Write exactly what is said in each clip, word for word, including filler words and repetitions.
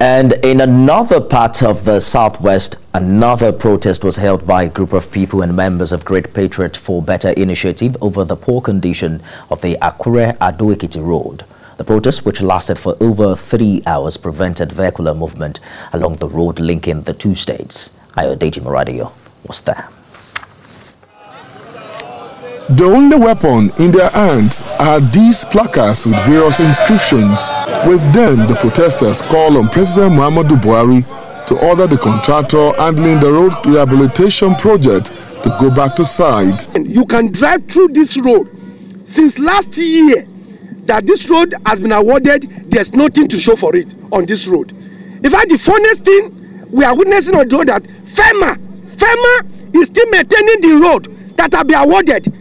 And in another part of the Southwest, another protest was held by a group of people and members of Great Patriot for Better Initiative over the poor condition of the Akure-Ado-Ekiti Road. The protest, which lasted for over three hours, prevented vehicular movement along the road linking the two states. Ayodeji Moradio was there. The only weapon in their hands are these placards with various inscriptions. With them, the protesters call on President Muhammadu Buhari to order the contractor handling the road rehabilitation project to go back to site. You can drive through this road. Since last year that this road has been awarded, there's nothing to show for it on this road. In fact, the funniest thing we are witnessing on the road that FEMA, FEMA is still maintaining the road that have been awarded.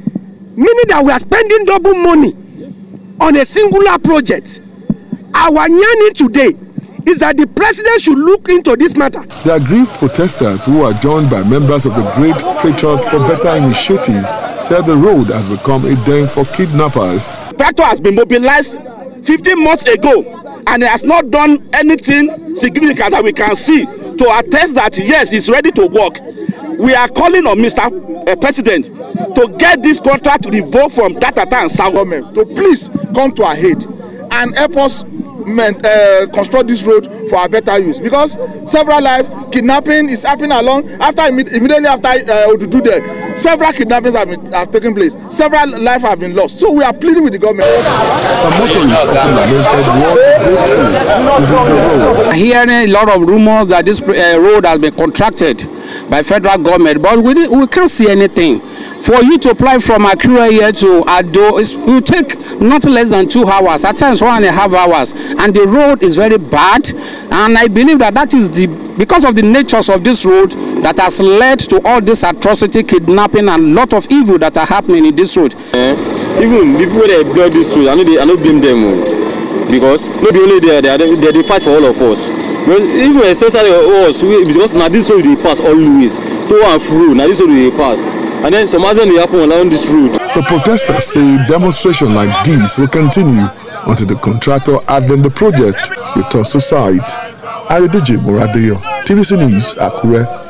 Meaning that we are spending double money on a singular project. Our yearning today is that the president should look into this matter. The aggrieved protesters, who are joined by members of the Great Patriots for Better Initiative, said the road has become a den for kidnappers. Tractor has been mobilized fifteen months ago, and it has not done anything significant that we can see to attest that, yes, it's ready to work. We are calling on Mister Uh, President to get this contract revoked from Tata and South government to please come to our aid and help us meant, uh, construct this road for our better use, because several life kidnapping is happening along after immediately after uh, Odudu there. Several kidnappings have, been, have taken place. Several lives have been lost. So we are pleading with the government. Some motorists also lamented what go through the road. I'm hearing a lot of rumors that this uh, road has been contracted by federal government, but we, did, we can't see anything. For you to apply from Akure here to Ado, it will take not less than two hours, at times one and a half hours. And the road is very bad. And I believe that that is the, because of the natures of this road that has led to all this atrocity, kidnapping, and a lot of evil that are happening in this road. Uh, even the people that built this road, I don't, I don't blame them. Because not only they are the fight for all of us. But even essentially us, because now this road they pass always, to and fro, now this road they pass. And then some other thing happened along this route. The protesters say demonstrations like this will continue until the contractor adding the project returns to site. Ayodeji Moradio, T V C News, Akure.